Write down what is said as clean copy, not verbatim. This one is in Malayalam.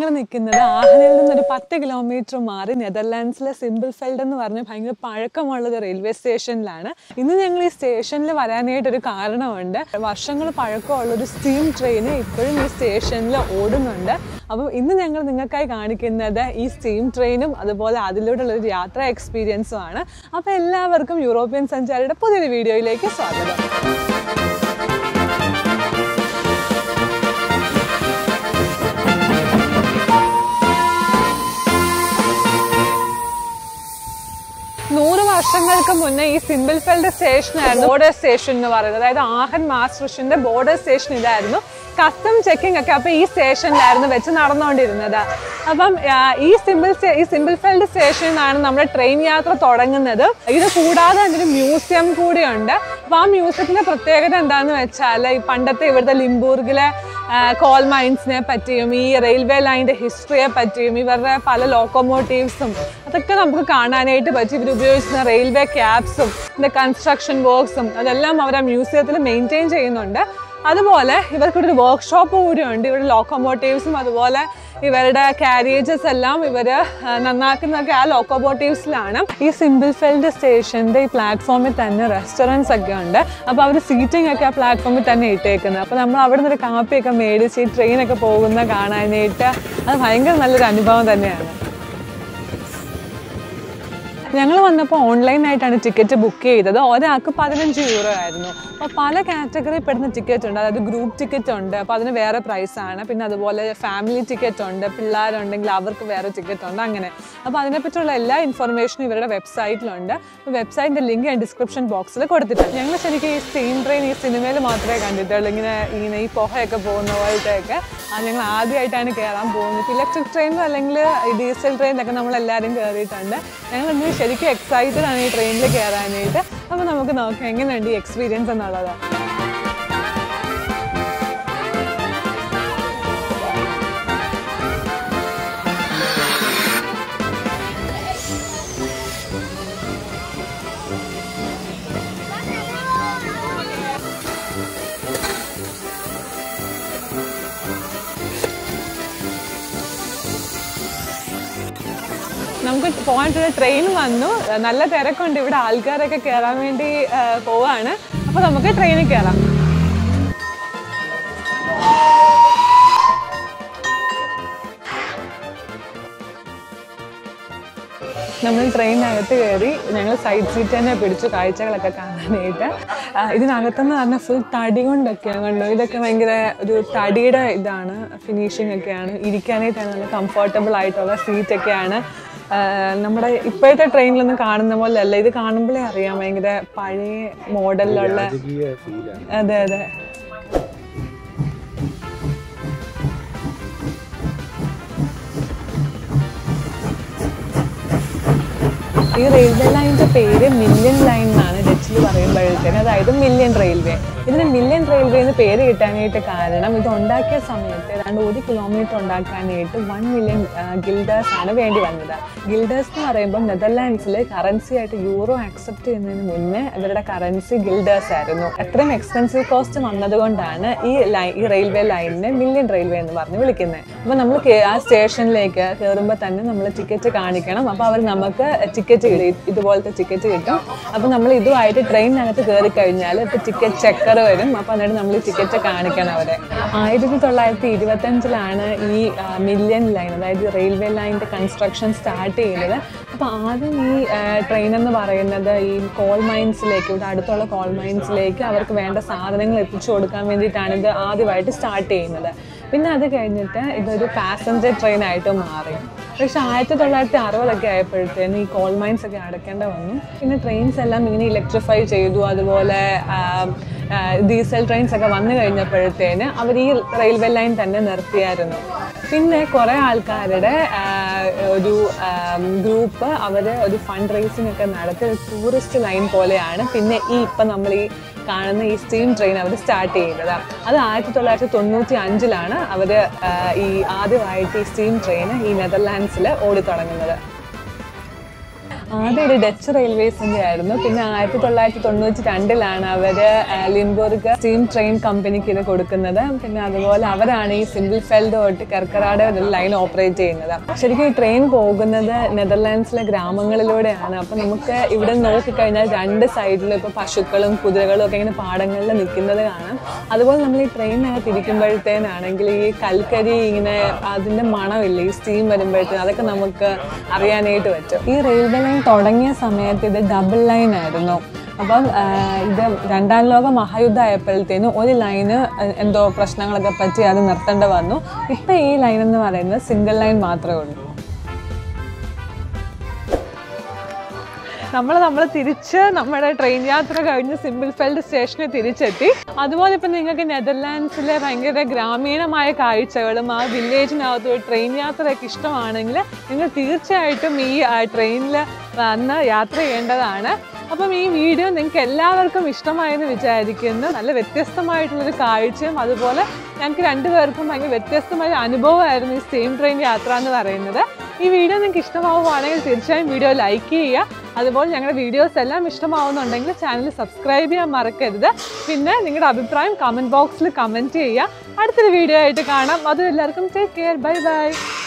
ഞങ്ങൾ നിൽക്കുന്നത് ആഹനയിൽ നിന്ന് ഒരു 10 കിലോമീറ്റർ മാറി നെതർലാൻഡ്സിലെ സിംബൽഫെൽഡ് എന്ന് പറഞ്ഞ ഭയങ്കര പഴക്കമുള്ള ഒരു റെയിൽവേ സ്റ്റേഷനിലാണ്. ഇന്ന് ഞങ്ങൾ ഈ സ്റ്റേഷനിൽ വരാനായിട്ട് ഒരു കാരണമുണ്ട്. വർഷങ്ങൾ പഴക്കമുള്ള ഒരു സ്റ്റീം ട്രെയിൻ ഇപ്പോഴും ഈ സ്റ്റേഷനിൽ ഓടുന്നുണ്ട്. അപ്പോൾ ഇന്ന് ഞങ്ങൾ നിങ്ങൾക്കായി കാണിക്കുന്നത് ഈ സ്റ്റീം ട്രെയിനും അതുപോലെ അതിലൂടെയുള്ള ഒരു യാത്രാ എക്സ്പീരിയൻസും ആണ്. അപ്പോൾ എല്ലാവർക്കും യൂറോപ്യൻ സഞ്ചാരിയുടെ പുതിയൊരു വീഡിയോയിലേക്ക് സ്വാഗതം. വർഷങ്ങൾക്ക് മുന്നേ ഈ സിംബൽഫെൽഡ് സ്റ്റേഷനായിരുന്നു ബോർഡർ സ്റ്റേഷൻ എന്ന് പറയുന്നത്. അതായത് ആഹൻ മാസ്റ്റർഷിന്റെ ബോർഡർ സ്റ്റേഷൻ ഇതായിരുന്നു. കസ്റ്റം ചെക്കിംഗ് ഒക്കെ അപ്പോൾ ഈ സ്റ്റേഷനിലായിരുന്നു വെച്ച് നടന്നുകൊണ്ടിരുന്നത്. അപ്പം ഈ സിംബൽഫെൽഡ് സ്റ്റേഷനിലാണ് നമ്മുടെ ട്രെയിൻ യാത്ര തുടങ്ങുന്നത്. ഇത് കൂടാതെ തന്നെ ഒരു മ്യൂസിയം കൂടിയുണ്ട്. അപ്പോൾ ആ മ്യൂസിയത്തിൻ്റെ പ്രത്യേകത എന്താണെന്ന് വെച്ചാൽ ഈ പണ്ടത്തെ ഇവിടുത്തെ ലിംബൂർഗിലെ കോൾ മൈൻസിനെ പറ്റിയും ഈ റെയിൽവേ ലൈനിൻ്റെ ഹിസ്റ്ററിയെ പറ്റിയും ഇവരുടെ പല ലോക്കോമോട്ടീവ്സും അതൊക്കെ നമുക്ക് കാണാനായിട്ട് പറ്റും. ഇവരുപയോഗിച്ചിരുന്ന റെയിൽവേ ക്യാബ്സും ഇതിൻ്റെ കൺസ്ട്രക്ഷൻ വർക്ക്സും അതെല്ലാം അവർ ആ മ്യൂസിയത്തിൽ മെയിൻറ്റെയിൻ ചെയ്യുന്നുണ്ട്. അതുപോലെ ഇവർക്കിവിടെ ഒരു വർക്ക്ഷോപ്പ് കൂടിയുണ്ട്. ഇവിടെ ലോക്കോമോട്ടീവ്സും അതുപോലെ ഇവരുടെ കാരേജസ് എല്ലാം ഇവർ നന്നാക്കുന്നതൊക്കെ ആ ലോക്കോമോട്ടീവ്സിലാണ്. ഈ സിംബൽഫെൽഡ് സ്റ്റേഷൻ്റെ ഈ പ്ലാറ്റ്ഫോമിൽ തന്നെ റെസ്റ്റോറൻറ്റ്സ് ഒക്കെ ഉണ്ട്. അപ്പോൾ അവർ സീറ്റിംഗ് ഒക്കെ ആ പ്ലാറ്റ്ഫോമിൽ തന്നെ ഇട്ടേക്കുന്നത്. അപ്പോൾ നമ്മൾ അവിടെ നിന്നൊരു കാപ്പിയൊക്കെ മേടിച്ച് ഈ ട്രെയിനൊക്കെ പോകുന്ന കാണാനായിട്ട് അത് ഭയങ്കര നല്ലൊരു അനുഭവം തന്നെയാണ്. ഞങ്ങൾ വന്നപ്പോൾ ഓൺലൈനായിട്ടാണ് ടിക്കറ്റ് ബുക്ക് ചെയ്തത്. ഒരാൾക്ക് €15 ആയിരുന്നു. അപ്പോൾ പല കാറ്റഗറിയിൽ പെടുന്ന ടിക്കറ്റ് ഉണ്ട്. അതായത് ഗ്രൂപ്പ് ടിക്കറ്റ് ഉണ്ട്, അപ്പോൾ അതിന് വേറെ പ്രൈസാണ്. പിന്നെ അതുപോലെ ഫാമിലി ടിക്കറ്റ് ഉണ്ട്, പിള്ളേരുണ്ടെങ്കിൽ അവർക്ക് വേറെ ടിക്കറ്റ് ഉണ്ട്, അങ്ങനെ. അപ്പോൾ അതിനെപ്പറ്റിയുള്ള എല്ലാ ഇൻഫർമേഷനും ഇവരുടെ വെബ്സൈറ്റിലുണ്ട്. വെബ്സൈറ്റിൻ്റെ ലിങ്ക് ഞാൻ ഡിസ്ക്രിപ്ഷൻ ബോക്സിൽ കൊടുത്തിട്ടുണ്ട്. ഞങ്ങൾ ശരിക്കും ഈ സ്റ്റീം ട്രെയിൻ ഈ സിനിമയിൽ മാത്രമേ കണ്ടിട്ടുള്ളൂ, ഇങ്ങനെ ഈ പുഹയൊക്കെ പോകുന്ന പോലത്തെയൊക്കെ. അത് ഞങ്ങൾ ആദ്യമായിട്ടാണ് കയറാൻ പോകുന്നത്. ഇലക്ട്രിക് ട്രെയിനിലും അല്ലെങ്കിൽ ഡീസൽ ട്രെയിനിലൊക്കെ നമ്മളെല്ലാവരും കയറിയിട്ടുണ്ട്. ഞങ്ങൾ ശരിക്കും എക്സൈറ്റഡ് ആണ് ഈ ട്രെയിനിൽ കയറാനായിട്ട്. അപ്പോൾ നമുക്ക് നോക്കാം എങ്ങനെയുണ്ട് ഈ എക്സ്പീരിയൻസ് എന്നുള്ളത്. നമുക്ക് പോകാനുള്ള ട്രെയിൻ വന്നു. നല്ല തിരക്കുണ്ട്, ഇവിടെ ആൾക്കാരൊക്കെ കയറാൻ വേണ്ടി പോവാണ്. അപ്പോൾ നമുക്ക് ട്രെയിനിൽ കയറാം. നമ്മൾ ട്രെയിനിനകത്ത് കയറി. ഞങ്ങൾ സൈഡ് സീറ്റ് തന്നെ പിടിച്ചു കാഴ്ചകളൊക്കെ കാണാനായിട്ട്. ഇതിനകത്തെന്ന് പറഞ്ഞാൽ ഫുൾ തടി കൊണ്ടൊക്കെയാണ് കണ്ടോ. ഇതൊക്കെ ഭയങ്കര ഒരു തടിയുടെ ഇതാണ്, ഫിനിഷിംഗ് ഒക്കെയാണ്. ഇരിക്കാനായിട്ടാണ് നല്ല കംഫർട്ടബിൾ ആയിട്ടുള്ള സീറ്റൊക്കെയാണ്. നമ്മുടെ ഇപ്പോഴത്തെ ട്രെയിനിലൊന്നും കാണുന്ന പോലെ അല്ല. ഇത് കാണുമ്പോഴേ അറിയാം ഭയങ്കര പഴയ മോഡലിലുള്ള. അതെ അതെ, ഈ റെയിൽവേ ലൈനിൻ്റെ പേര് മില്യൺ ലൈൻ എന്നാണ് ഡച്ചിൽ പറയുമ്പോഴത്തേന്. അതായത് മില്യൺ റെയിൽവേ. ഇതിന് മില്യൺ റെയിൽവേ എന്ന് പേര് കിട്ടാനായിട്ട് കാരണം ഇത് ഉണ്ടാക്കിയ സമയത്ത് ഏതാണ്ട് 1 കിലോമീറ്റർ ഉണ്ടാക്കാനായിട്ട് 1 മില്യൺ ഗിൽഡേഴ്സ് ആണ് വേണ്ടി വന്നത്. ഗിൽഡേഴ്സ് എന്ന് പറയുമ്പോൾ നെതർലാൻഡ്സിൽ കറൻസി ആയിട്ട് യൂറോ ആക്സെപ്റ്റ് ചെയ്യുന്നതിന് മുന്നേ ഇവരുടെ കറൻസി ഗിൽഡേഴ്സ് ആയിരുന്നു. അത്രയും എക്സ്പെൻസീവ് കോസ്റ്റ് വന്നതുകൊണ്ടാണ് ഈ റെയിൽവേ ലൈനിനെ മില്യൺ റെയിൽവേ എന്ന് പറഞ്ഞ് വിളിക്കുന്നത്. അപ്പോൾ നമ്മൾ ആ സ്റ്റേഷനിലേക്ക് കയറുമ്പോൾ തന്നെ നമ്മൾ ടിക്കറ്റ് കാണിക്കണം. അപ്പോൾ അവർ നമുക്ക് ടിക്കറ്റ് ഇതുപോലത്തെ ടിക്കറ്റ് കിട്ടും. അപ്പോൾ നമ്മൾ ഇതുമായിട്ട് ട്രെയിനിനകത്ത് കയറി കഴിഞ്ഞാൽ ഇപ്പോൾ ടിക്കറ്റ് ചെക്കർ വരും. അപ്പോൾ അന്നേരം നമ്മൾ ടിക്കറ്റ് കാണിക്കണം അവരെ. 1925ലാണ് ഈ മില്യൺ ലൈൻ, അതായത് റെയിൽവേ ലൈനിൻ്റെ കൺസ്ട്രക്ഷൻ സ്റ്റാർട്ട് ചെയ്യുന്നത്. അപ്പോൾ ആദ്യം ഈ ട്രെയിൻ എന്ന് പറയുന്നത് ഈ കോൾ മൈൻസിലേക്ക്, ഇവിടെ അടുത്തുള്ള കോൾ മൈൻസിലേക്ക് അവർക്ക് വേണ്ട സാധനങ്ങൾ എത്തിച്ചു കൊടുക്കാൻ വേണ്ടിയിട്ടാണ് ഇത് ആദ്യമായിട്ട് സ്റ്റാർട്ട് ചെയ്യുന്നത്. പിന്നെ അത് കഴിഞ്ഞിട്ട് ഇതൊരു പാസഞ്ചർ ട്രെയിനായിട്ട് മാറി. പക്ഷേ 1960 ആയപ്പോഴത്തേന് ഈ കോൾ മൈൻസ് ഒക്കെ അടയ്ക്കേണ്ട വന്നു. പിന്നെ ട്രെയിൻസ് എല്ലാം ഇങ്ങനെ ഇലക്ട്രിഫൈ ചെയ്തു. അതുപോലെ ഡീസൽ ട്രെയിൻസ് ഒക്കെ വന്നു കഴിഞ്ഞപ്പോഴത്തേന് അവർ ഈ റെയിൽവേ ലൈൻ തന്നെ നിർത്തിയായിരുന്നു. പിന്നെ കുറേ ആൾക്കാരുടെ ഒരു ഗ്രൂപ്പ് അവർ ഒരു ഫണ്ട് റേസിംഗ് ഒക്കെ നടത്തി ടൂറിസ്റ്റ് ലൈൻ പോലെയാണ് പിന്നെ ഈ ഇപ്പം നമ്മൾ ഈ കാണുന്ന ഈ സ്റ്റീം ട്രെയിൻ അവർ സ്റ്റാർട്ട് ചെയ്യുന്നത്. അത് 1995ലാണ് അവർ ഈ ആദ്യമായിട്ട് ഈ സ്റ്റീം ട്രെയിൻ ഈ നെതർലാൻഡ്സിൽ ഓടി തുടങ്ങുന്നത്. There is a Dutch railway in Limburg stoomtrein company. They Simpelveld line operate. The train is in the Netherlands. We have two sides of the Pashukkal and Kudragal. That's why we have a train. The double line. Above the Randan Loga Mahayuda Appleteno, only line and the Prashnanga Pachi and Nartandavano, if the line and the Marina, single line Matra. Number Tiricha, number train Yatra in the Simpelveld station Tirichetti. Otherwise, the Netherlands, Hangara Gramina, Mayakai, Chavadama, village now to a train Yatra Kishta Anangla, in the Tiricha item, me, I train. If you like this video, please like this video. If you like this video, please comment. Take care. Bye bye.